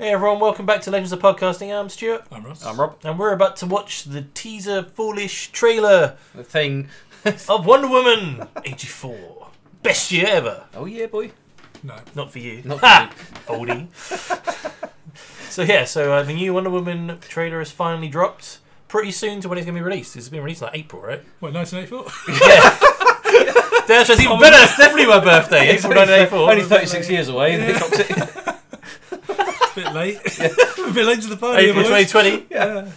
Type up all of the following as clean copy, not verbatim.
Hey everyone, welcome back to Legends of Podcasting. I'm Stuart. I'm Ross. I'm Rob. And we're about to watch the teaser foolish trailer. The thing. Of Wonder Woman '84. Best year ever. Oh yeah, boy. No. Not for you. Not for you. Oldie. So yeah, the new Wonder Woman trailer has finally dropped. Pretty soon to when it's going to be released. It's been released like April, right? What, 1984? Yeah. That's just even better. It's definitely my birthday. April 1984. Only 36 years away. Yeah. A bit late. Yeah. A bit late to the party. April 2020. Yeah.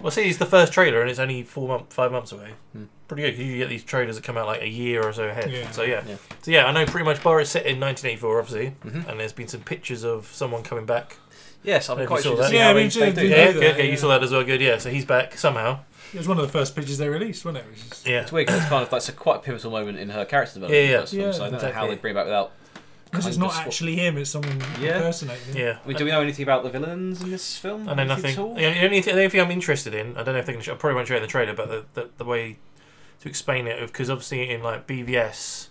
Well, see, it's the first trailer, and it's only 5 months away. Mm. Pretty good. You get these trailers that come out like a year or so ahead. Yeah. So yeah, I know pretty much. Bar is set in 1984, obviously, and there's been some pictures of someone coming back. Yes, I'm quite sure. That. Yeah, me too. You saw that as well. Good. Yeah, so he's back somehow. It was one of the first pictures they released, wasn't it? It's weird because it's kind of like quite a pivotal moment in her character development. Yeah. So I don't know how they bring back without. Because it's not actually him, it's someone impersonating him. Yeah. Do we know anything about the villains in this film? I know nothing. The only thing I'm interested in, I don't know if they can. I'll probably won't show it in the trailer, but the way to explain it, because obviously in like BVS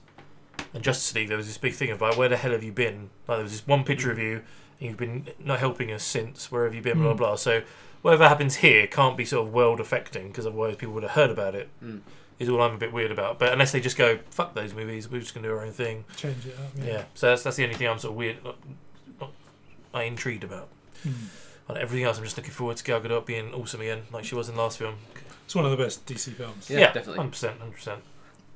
and Justice League, there was this big thing of like, where the hell have you been? Like there was this one picture of you, and you've been not helping us since. Where have you been? Blah blah. So whatever happens here can't be sort of world affecting, because otherwise people would have heard about it. Mm. Is all I'm a bit weird about. But unless they just go, fuck those movies, we're just going to do our own thing. Change it up, yeah. So that's the only thing I'm sort of weird, not intrigued about. Mm. And everything else I'm just looking forward to Gal Gadot being awesome again, like she was in the last film. It's one of the best DC films. Yeah, definitely. 100%. And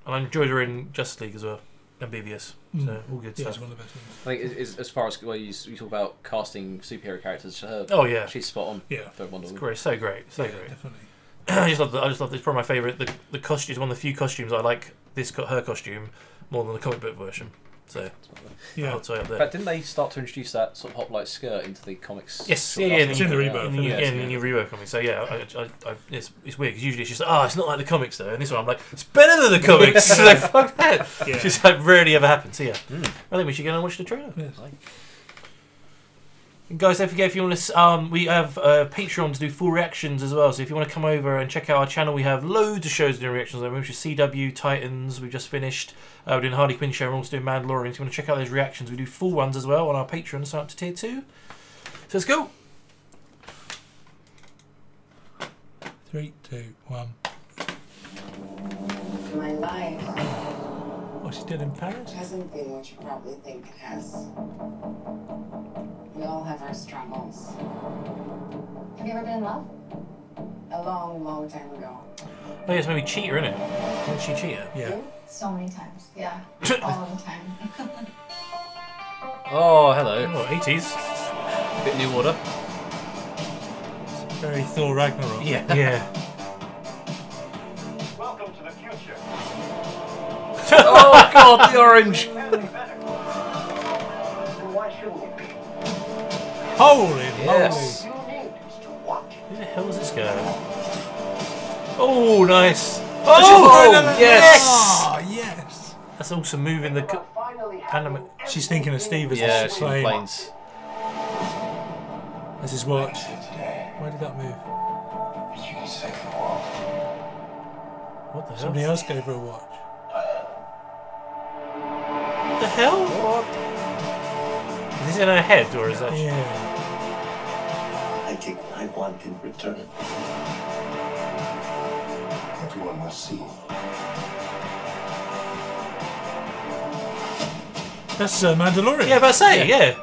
I enjoyed her in Justice League as well, and BVS. So all good stuff. It's one of the best things. I think as far as you talk about casting superhero characters, her, she's spot on. Yeah. For Wonder Woman. Great, so great, so great. Definitely. I just love this. It's probably my favourite. The costume is one of the few costumes I like. This got her costume more than the comic book version. So yeah, I'll tie up there. But didn't they start to introduce that sort of hot-light skirt into the comics? Yes, it's in the Rebo. In the Rebo comics. So yeah, it's weird because usually it's just it's not like the comics though. And this one I'm like, it's better than the comics. So like, fuck that. Yeah. It's just like rarely ever happens. So yeah, I think we should go and watch the trailer. Yes. Guys, don't forget if you want to, we have Patreon to do full reactions as well. So if you want to come over and check out our channel, we have loads of shows doing reactions. We're CW Titans, we've just finished. We're doing Harley Quinn show, we're also doing Mandalorian. If you want to check out those reactions, we do full ones as well on our Patreon, so up to tier 2. So let's go. 3, 2, 1. My life. What she did in Paris? It hasn't been what you probably think it has. We all have our struggles. Have you ever been in love? A long, long time ago. Oh, yes, maybe Cheetah, innit? Didn't she cheat her? Yeah. So many times, yeah. All the time. Oh, hello. Oh, 80s. A bit new order. It's very Thor Ragnarok. Yeah. Welcome to the future. Oh, God, the orange. Holy yes. Moly! Who the hell is this guy? Oh, nice! Oh, yes! Oh, yes! That's also moving the anime. She's thinking of Steve as she's playing. That's his watch. Where did that move? What the hell? Somebody else gave her a watch. What the hell? What? Is this in her head, or is that? Yeah. I take what I want in return. Everyone must see. That's Mandalorian. Yeah, about to say, yeah.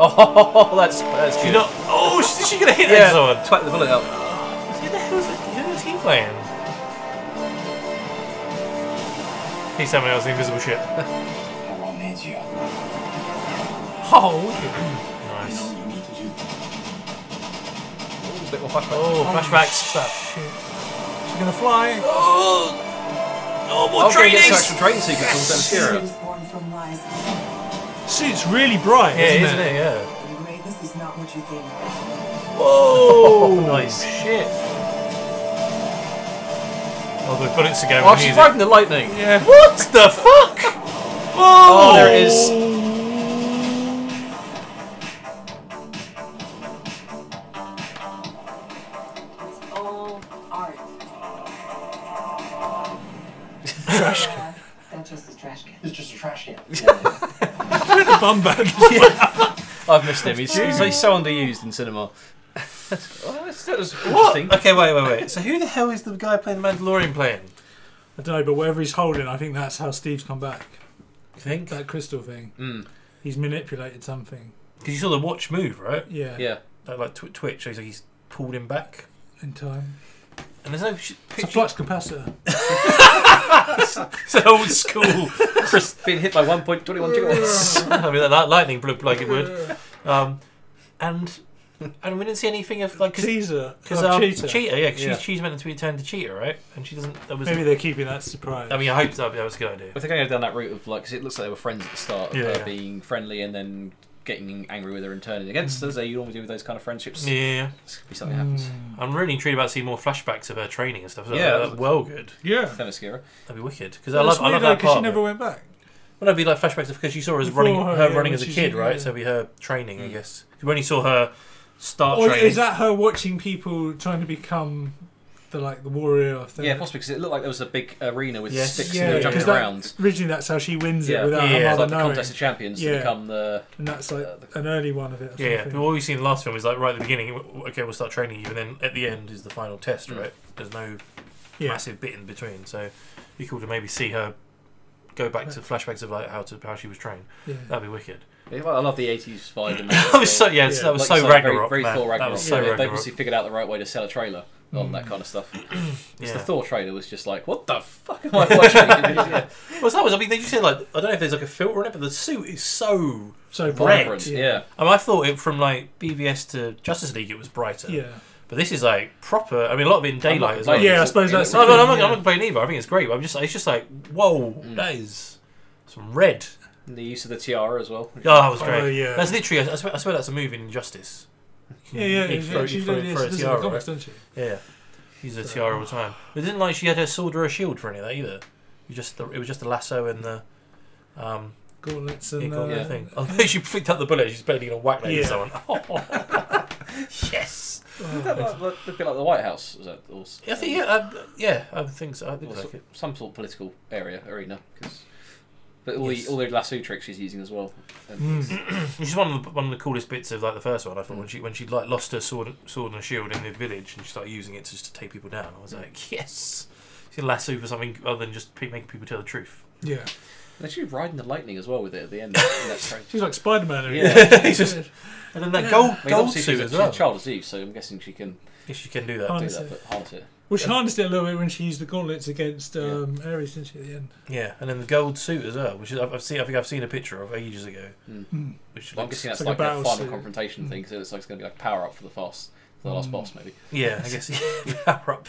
Oh, that's cute. Not, is she going to hit someone? Twat the bullet out. Who the hell is he playing? He's someone else, the invisible ship. I will need you. Oh, nice. A bit more flashback. Oh, flashbacks. Shit. She's gonna fly. Oh, more training. Get to actual training sequence on Themyscira. Suit's really bright, isn't it? Yeah. The greatness is not what you think. Whoa! Nice shit. Oh, the bullets are going. Oh, she's fighting the lightning. Yeah. What the fuck? Whoa! Oh, there it is. That's just a trash can. It's just a trash can. Yeah. I I've missed him. He's like so underused in cinema. That was interesting. What? Okay, wait. So who the hell is the guy playing the Mandalorian playing? I don't know, but whatever he's holding, I think that's how Steve's come back. You think? That crystal thing. Mm. He's manipulated something. Because you saw the watch move, right? Yeah. Yeah. That, like twitch. So he's like he's pulled him back in time. And there's no it's a flux capacitor. It's an old school. Chris being hit by 1.21 gigawatts. I mean, that lightning bloop like it would. And we didn't see anything of like Cheetah, yeah, because she's meant to be turned to Cheetah, right? And she doesn't. Maybe they're keeping that surprise. I mean, I hope that was a good idea. If they're going to go down that route of like, because it looks like they were friends at the start, of her being friendly and then getting angry with her and turning against her, as they normally do with those kind of friendships. Yeah, this could be something happens. I'm really intrigued about seeing more flashbacks of her training and stuff. That's well good. Yeah, Themyscira. That'd be wicked because I love that part. She never went back. Well, that'd be like flashbacks because you saw us running as a kid, right? So it'd be her training, I guess. You only saw her. Is that her watching people trying to become the warrior of things? Yeah, possibly, because it looked like there was a big arena with sticks and they were jumping around. Originally, that's how she wins it without her mother knowing. The contest of champions to become the. And that's like an early one of it. Yeah, but what we've seen in the last film is like right at the beginning, okay, we'll start training you, and then at the end is the final test, right? There's no massive bit in between, so it'd be cool to maybe see her go back to flashbacks of like how she was trained. Yeah. That'd be wicked. Yeah, well, I love the 80s vibe in that. That was so Ragnarok. Very Thor Ragnarok. That was so Ragnarok. They obviously figured out the right way to sell a trailer on that kind of stuff. Because the Thor trailer was just like, what the fuck am I watching? Well, that was, I mean, did you see, like, I don't know if there's like a filter on it, but the suit is so bright. Yeah. I mean, I thought it from like BVS to Justice League, it was brighter. Yeah. But this is like proper. I mean, a lot of it in daylight as well. Yeah, I suppose that's. No, I'm not complaining either. I think it's great. But it's just like, whoa, that is some red. And the use of the tiara as well. Oh, that was great. Yeah. That's literally, I swear that's a move in Injustice. She does tiara, comics, doesn't she? Yeah. Uses a tiara all the time. But it didn't like she had her sword or a shield for any of that either. It was just the lasso and the... gauntlets and the thing. Although she picked up the bullet, she's barely going to whack that into someone. Oh. Yes! That looked like the White House, was that? I think so. I think so. Some sort of political arena, because... But all the lasso tricks she's using as well. Which is one of the coolest bits of like the first one. I thought when she like lost her sword and shield in the village and she started using it just to take people down. I was like, yes, she lasso for something other than just making people tell the truth. Yeah, and she's riding the lightning as well with it at the end. She's like Spider-Man. And then that gold suit as well. She's a child of Zeus, so I'm guessing she can. If she can do that, but harness it. Well, she harnessed it a little bit when she used the gauntlets against Ares, didn't she, at the end? Yeah, and then the gold suit as well, which is, I think I've seen a picture of ages ago. Which I'm guessing that's like a final suit. Confrontation thing, because it looks like it's going to be like power up for the last boss, maybe. Yeah, I guess power up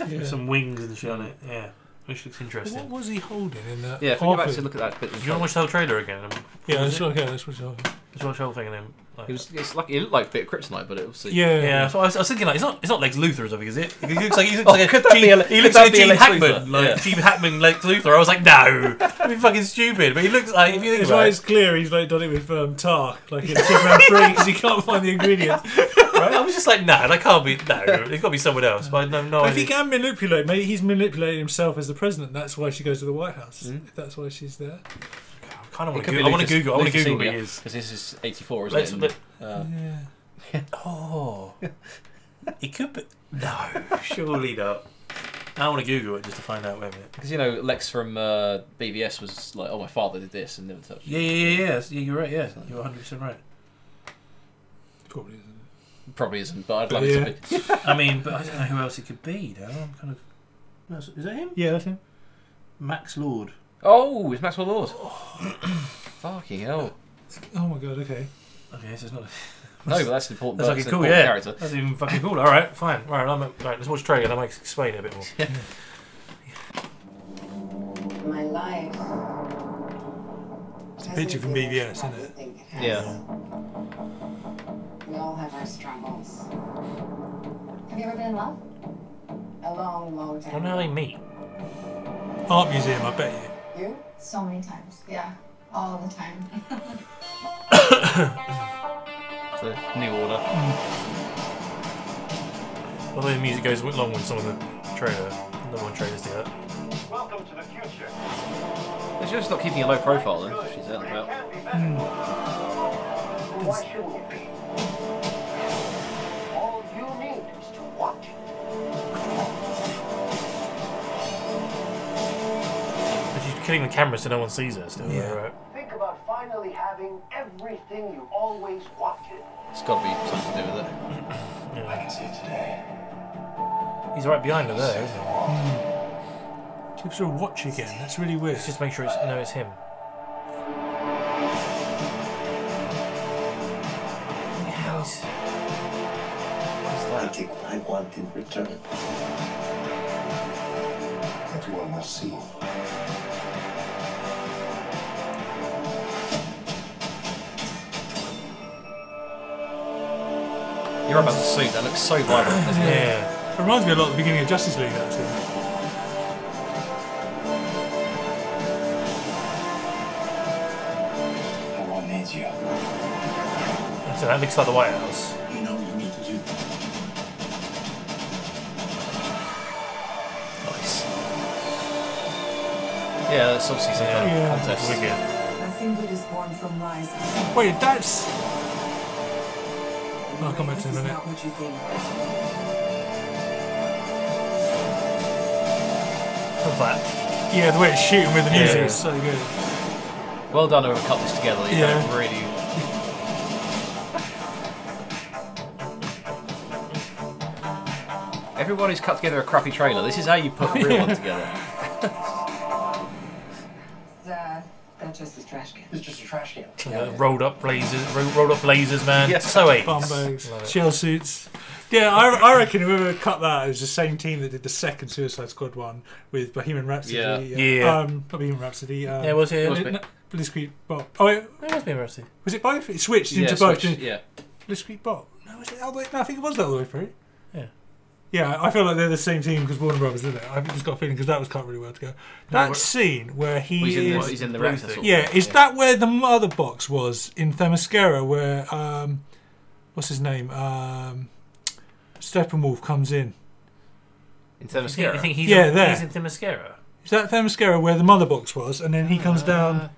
with some wings and shit on it. Yeah, which looks interesting. What was he holding in that? Yeah, if we go back to look at that bit. Do you want to watch the whole trailer again? Let's watch the whole thing. Let's watch the whole thing and then. It looked like a bit of Kryptonite, but it obviously... Yeah. So I was thinking, like, it's not Lex Luthor or something, is it? He looks like Gene Hackman. Gene Hackman, Lex Luthor. I was like, no. That'd be fucking stupid. But he looks like... If you think it's clear he's like done it with tar, like in Superman 3, because he can't find the ingredients. Right? I was just like, no, that can't be... No, it's got to be someone else. But I have no idea. If he can manipulate, maybe he's manipulating himself as the president. That's why she goes to the White House. That's why she's there. I want to Google. I want to Google what it is. Because this is 84, isn't it? Oh. It could be... No, surely not. I want to Google it just to find out where it is. Because, you know, Lex from BVS was like, oh, my father did this and never touched it. Yeah, you're right, You're 100% right. Probably isn't. But I'd love it to be. I mean, but I don't know who else it could be, though. I'm kind of... Is that him? Yeah, that's him. Max Lord. Oh, it's Maxwell Lord. Fucking hell. Oh my god, okay. Okay, so it's not... No, but that's an important character. That's fucking cool, character. That's even fucking cool. Alright, fine. Right, let's watch the trailer and I might explain it a bit more. My life... It's a picture from BVS, isn't it? Yeah. We all have our struggles. Have you ever been in love? A long, long time. I don't know how they meet. Art museum, I bet you. You? So many times. Yeah. All the time. It's a new order. Although the music goes along with some of the trailer. No one trailers do that. Welcome to the future. She's just not keeping a low profile, though. She's out and about. And why shouldn't it be? All you need is to watch it. She's killing the camera so no one sees her still. Yeah. Right? Think about finally having everything you always wanted. It's got to be something to do with it. Yeah. I can see it today. He's right behind her there, isn't he? Keeps her a watch again. That's really weird. Let's just make sure it's no, it's him. I take what I want in return. Everyone must see. You're about the suit. That looks so vibrant, doesn't it? Yeah. It reminds me a lot of the beginning of Justice League, actually. So that looks like the White House. You know what you need to do. Nice. Yeah, that's obviously some kind of contest. Wicked. Nothing good is born from lies. Wait, that's... I'll come back to in a minute. What you think. Love that. Yeah, the way it's shooting with the music is so good. Well done, whoever cut this together. You don't really... Everybody's cut together a crappy trailer. This is how you put a real one together. That's just a trash can. It's just a trash can. Rolled up blazers, man. Yes. So Bombos, chill suits. Yeah, I reckon whoever cut that, it was the same team that did the second Suicide Squad one with Bohemian Rhapsody. Yeah. Not Bohemian Rhapsody. Yeah, was it? Blitzkrieg Bop. Oh, it was Bohemian Rhapsody. Was it both? It switched into both. Yeah. Blitzkrieg Bop. No, was it all the way? No, I think it was all the way through. Yeah. Yeah, I feel like they're the same team because Warner Brothers did it. I've just got a feeling because that was cut really well together. That scene where he's in the raptor sort of thing. Is that where the mother box was in Themyscira where, what's his name? Steppenwolf comes in. In Themyscira? You think he's he's in Themyscira? Is that Themyscira where the mother box was and then he comes down?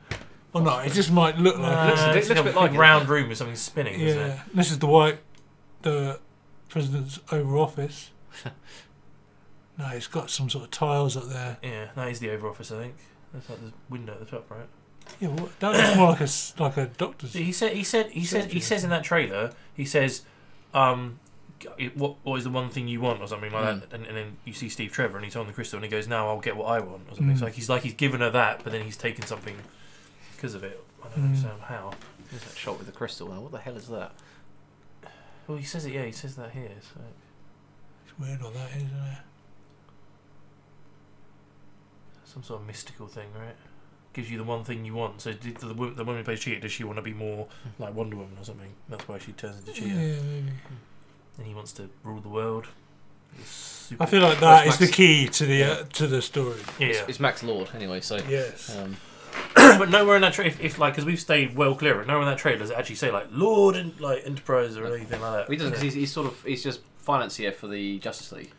Or not, it just might look like it looks a bit like a round room with something spinning, doesn't it? This is the president's Oval Office. No, it's got some sort of tiles up there. Yeah, that is the Oval Office, I think. That's like the window at the top, right? Yeah, well, that looks more like a doctor's. He says in that trailer, he says, "What is the one thing you want?" or something like that. And then you see Steve Trevor, and he's on the crystal, and he goes, "Now I'll get what I want." Or something. It's like he's given her that, but then he's taken something because of it. I don't understand how. There's that shot with the crystal. Now, what the hell is that? Well, he says it. Yeah, he says that here. So. Weird all that is, isn't it? Some sort of mystical thing, right? Gives you the one thing you want. So did the woman who plays Cheetah, does she want to be more like Wonder Woman or something? That's why she turns into Cheetah. Yeah, maybe. And he wants to rule the world. I feel like that is the key to the story. Yeah, it's Max Lord anyway. So yes. But nowhere in that trailer, because we've stayed well clear of it, nowhere in that trailer does it actually say like Lord and like Enterprise or anything like that. He doesn't, because he's just financier for the Justice League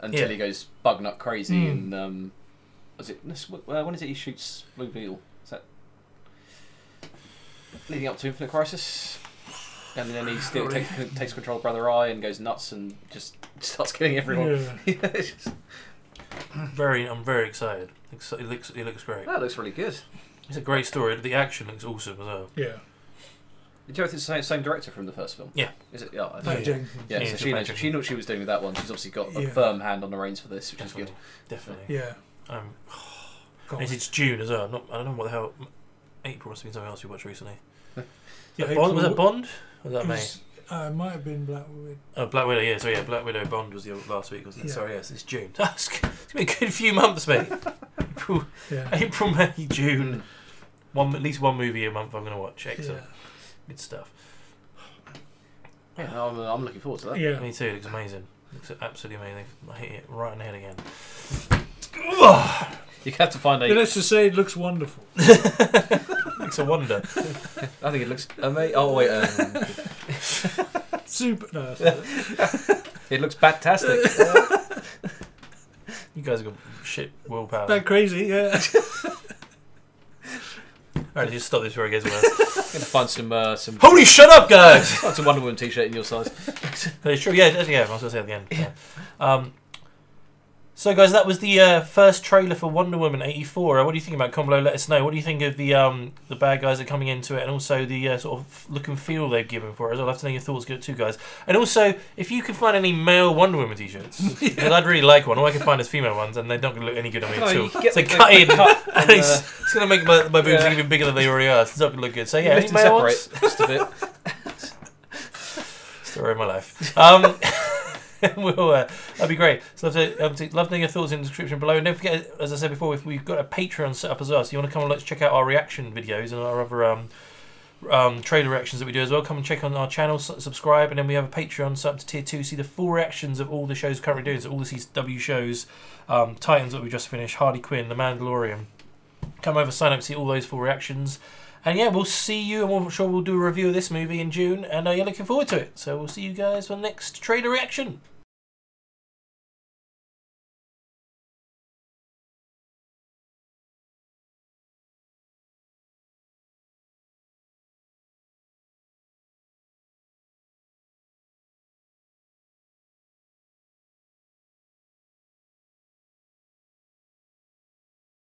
until he goes bug nut crazy and when is it he shoots Blue Beetle? Is that leading up to Infinite Crisis? And then he still takes control of Brother Eye and goes nuts and just starts killing everyone. Yeah. I'm very excited. It looks great. That looks really good. It's a great story. The action looks awesome as well. Yeah. Did you know it's the same director from the first film? Yeah. Is it? Yeah. I think. Yeah. So she knew what she was doing with that one. She's obviously got a firm hand on the reins for this, which is good. Definitely. Yeah. It's June as well. I don't know what the hell. April must have been something else we watched recently. Was that Bond? Or was that May? It might have been Black Widow. Oh, Black Widow, yeah. So yeah, Black Widow Bond was the last week, wasn't it? Yeah. Sorry, yes, it's June. It's going to be a good few months, mate. April, May, June. At least one movie a month I'm going to watch. Excellent. Yeah. Good stuff. Yeah, I'm looking forward to that. Yeah. Me too, it looks amazing. It looks absolutely amazing. I hit it right on the head again. You have to find a... Let's just say it looks wonderful. It's a wonder. I think it looks amazing. Oh, wait. Super. No, it looks fantastic. You guys have got shit willpower. That crazy, yeah. Apparently, just stop this before it gets worse. I'm gonna find some. Holy, shut up, guys! Find some Wonder Woman t-shirt in your size. That's true. Yeah. I was gonna say at the end. Yeah. So, guys, that was the first trailer for Wonder Woman '84. What do you think about it? Comment below, let us know. What do you think of the bad guys that are coming into it, and also the sort of look and feel they've given for it? I'd love to know your thoughts too, guys. And also, if you can find any male Wonder Woman t-shirts, because I'd really like one. All I can find is female ones, and they're not going to look any good on me at all. So cut in, and it's going to make my boobs even bigger than they already are. So it's not going to look good. So yeah, any male ones? Just a bit. Story of my life. We'll, that'd be great. So love to know your thoughts in the description below, and don't forget, as I said before, we've got a Patreon set up as well, so you want to come and let's check out our reaction videos and our other trailer reactions that we do as well. Come and check on our channel, subscribe, and then we have a Patreon set up to tier 2, see the full reactions of all the shows currently doing, so all the CW shows, Titans that we just finished, Harley Quinn, The Mandalorian. Come over, sign up, see all those full reactions. And yeah, we'll see you, and we'll do a review of this movie in June, and you're looking forward to it. So we'll see you guys for the next trailer reaction.